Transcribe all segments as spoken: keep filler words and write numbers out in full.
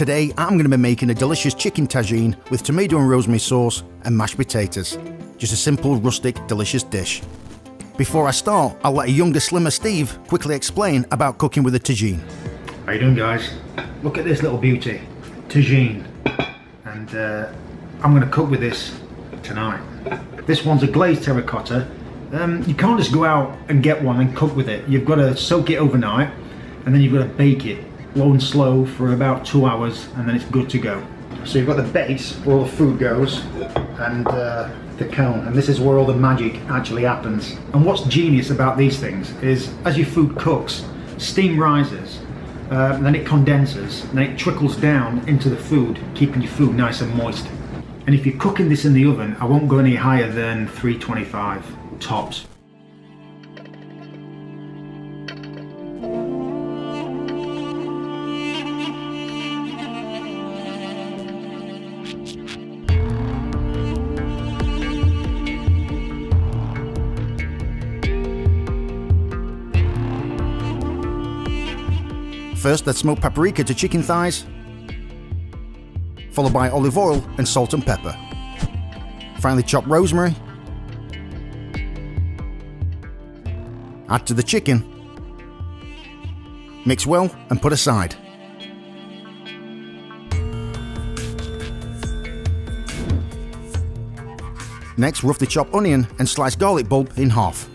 Today I'm going to be making a delicious chicken tagine with tomato and rosemary sauce and mashed potatoes. Just a simple, rustic, delicious dish. Before I start, I'll let a younger, slimmer Steve quickly explain about cooking with a tagine. How you doing, guys? Look at this little beauty, tagine. And uh, I'm going to cook with this tonight. This one's a glazed terracotta. Um, you can't just go out and get one and cook with it. You've got to soak it overnight, and then you've got to bake it low and slow for about two hours, and then it's good to go. So you've got the base where all the food goes, and uh, the cone, and this is where all the magic actually happens. And what's genius about these things is, as your food cooks, steam rises, uh, and then it condenses, and then it trickles down into the food, keeping your food nice and moist. And if you're cooking this in the oven, I won't go any higher than three twenty-five tops. First, let's smoke paprika to chicken thighs, followed by olive oil and salt and pepper. Finally, chop rosemary. Add to the chicken. Mix well and put aside. Next, roughly chop onion and slice garlic bulb in half.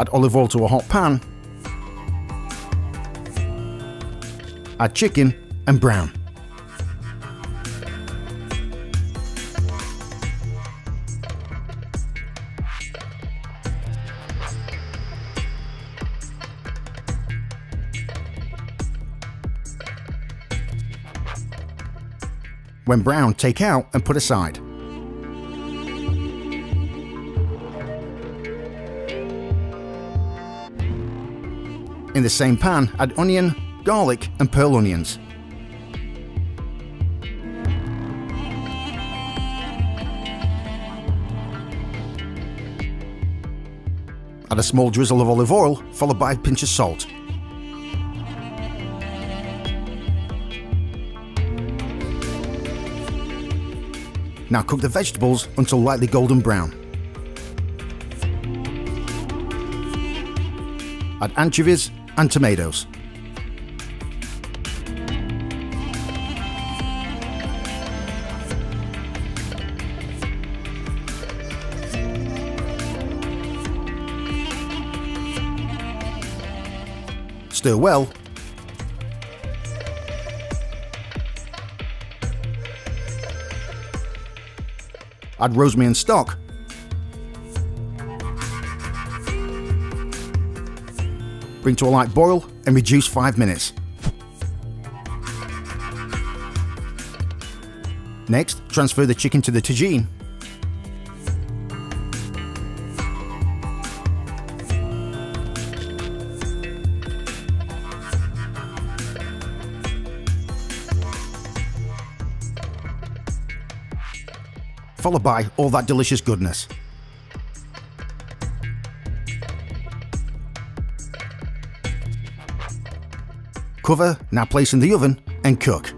Add olive oil to a hot pan, add chicken and brown. When brown, take out and put aside. In the same pan, add onion, garlic and pearl onions. Add a small drizzle of olive oil, followed by a pinch of salt. Now cook the vegetables until lightly golden brown. Add anchovies and tomatoes. Stir well. Add rosemary and stock. Bring to a light boil and reduce five minutes. Next, transfer the chicken to the tagine. Followed by all that delicious goodness. Cover, now place in the oven and cook.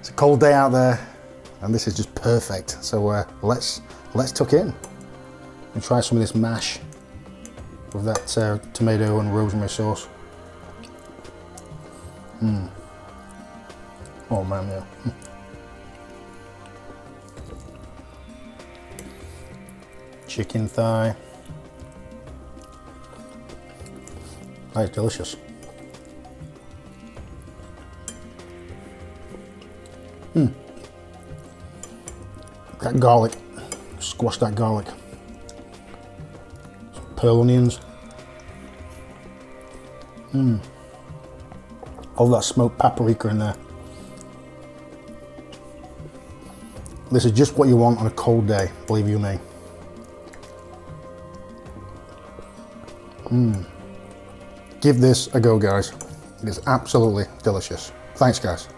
It's a cold day out there, and this is just perfect. So uh, let's let's tuck in and try some of this mash. with that uh, tomato and rosemary sauce. Mm. Oh man, yeah. Chicken thigh. That is delicious. Mm. That garlic, squash that garlic. Some pearl onions. Mm. All that smoked paprika in there. This is just what you want on a cold day, believe you me. Mm. Give this a go, guys. It is absolutely delicious. Thanks, guys.